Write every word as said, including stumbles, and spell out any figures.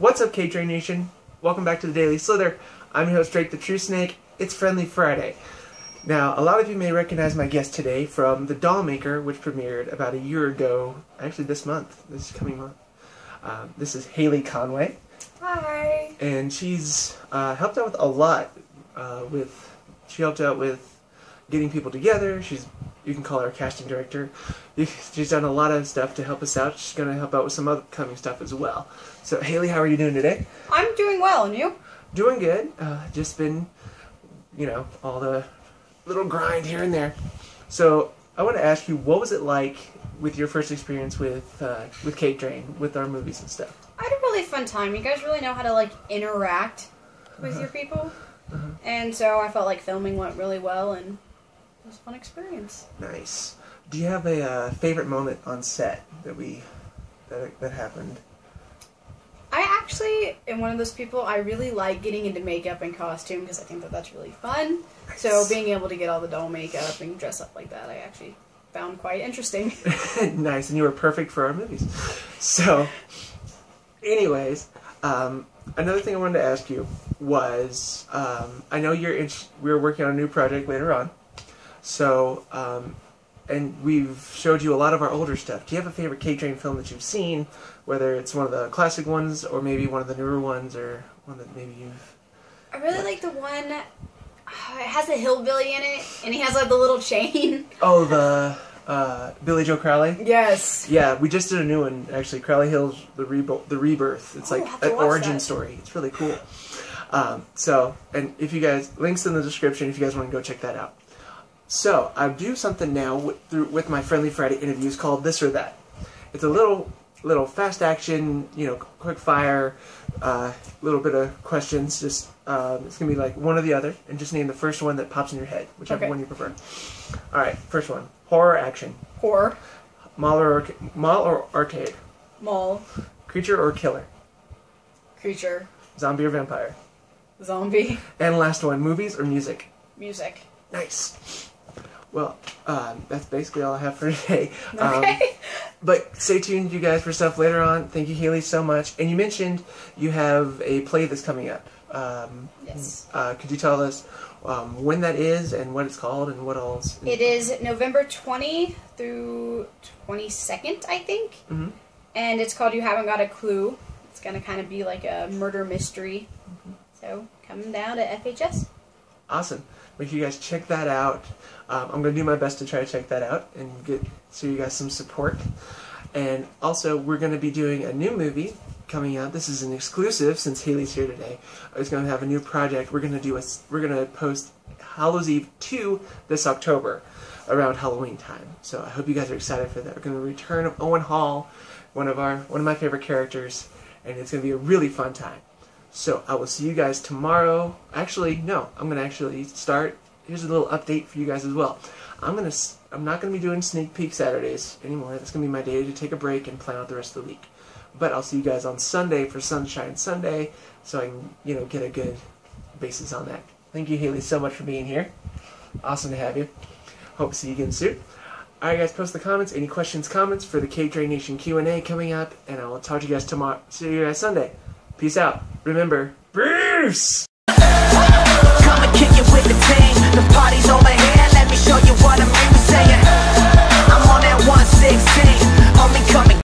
What's up, K-Train Nation? Welcome back to the Daily Slither. I'm your host, Drake the True Snake. It's Friendly Friday. Now, a lot of you may recognize my guest today from The Dollmaker, which premiered about a year ago, actually this month, this coming month. Um, this is Haley Conway. Hi. And she's uh, helped out with a lot. Uh, with she helped out with getting people together. She's you can call her a casting director. She's done a lot of stuff to help us out. She's going to help out with some upcoming stuff as well. So, Haley, how are you doing today? I'm doing well, and you? Doing good. Uh, just been, you know, all the little grind here and there. So, I want to ask you, what was it like with your first experience with uh, with K-Train, with our movies and stuff? I had a really fun time. You guys really know how to, like, interact with uh-huh. your people. Uh-huh. And so I felt like filming went really well, and it was a fun experience. Nice. Do you have a uh, favorite moment on set that we that that happened? I actually am one of those people. I really like getting into makeup and costume because I think that that's really fun. Nice. So being able to get all the doll makeup and dress up like that, I actually found quite interesting. Nice, and you were perfect for our movies. So, anyways, um, another thing I wanted to ask you was um, I know you're in, we're working on a new project later on. So, um, and we've showed you a lot of our older stuff. Do you have a favorite K-Train film that you've seen, whether it's one of the classic ones or maybe one of the newer ones or one that maybe you've... I really liked. Like the one, uh, it has a hillbilly in it, and he has like the little chain. Oh, the uh, Billy Joe Crowley? Yes. Yeah, we just did a new one, actually, Crowley Hills: The Rebirth. The Rebirth. It's oh, like an origin that. story. It's really cool. Um, so, and if you guys, links in the description if you guys want to go check that out. So, I do something now with, through, with my Friendly Friday interviews called This or That. It's a little little fast action, you know, quick fire, a uh, little bit of questions. Just um, it's going to be like one or the other, and just name the first one that pops in your head, whichever okay. one you prefer. All right, first one. Horror or action? Horror. Mall or, mall or arcade? Mall. Creature or killer? Creature. Zombie or vampire? Zombie. And last one, movies or music? Music. Nice. Well, um, that's basically all I have for today. Um, okay. But stay tuned, you guys, for stuff later on. Thank you, Haley, so much. And you mentioned you have a play that's coming up. Um, yes. Uh, could you tell us um, when that is and what it's called and what all's... It is November twentieth through twenty-second, I think. Mm-hmm. And it's called You Haven't Got a Clue. It's going to kind of be like a murder mystery. Mm-hmm. So come down to F H S. Awesome. Make sure you guys check that out. Um, I'm going to do my best to try to check that out and get show you guys some support. And also, we're going to be doing a new movie coming out. This is an exclusive since Haley's here today. I was going to have a new project. We're going to do a, we're going to post Hallow's Eve two this October around Halloween time. So I hope you guys are excited for that. We're going to return of Owen Hall, one of our one of my favorite characters, and it's going to be a really fun time. So, I will see you guys tomorrow. Actually, no. I'm going to actually start. Here's a little update for you guys as well. I'm going to, I'm not going to be doing Sneak Peek Saturdays anymore. That's going to be my day to take a break and plan out the rest of the week. But I'll see you guys on Sunday for Sunshine Sunday so I can, you know, get a good basis on that. Thank you, Haley, so much for being here. Awesome to have you. Hope to see you again soon. All right, guys, post the comments. Any questions, comments for the K-Train Nation Q and A coming up. And I will talk to you guys tomorrow. See you guys Sunday. Peace out. Remember, Bruce! Come and kick it with the team. The party's over here. Let me show you what I'm saying.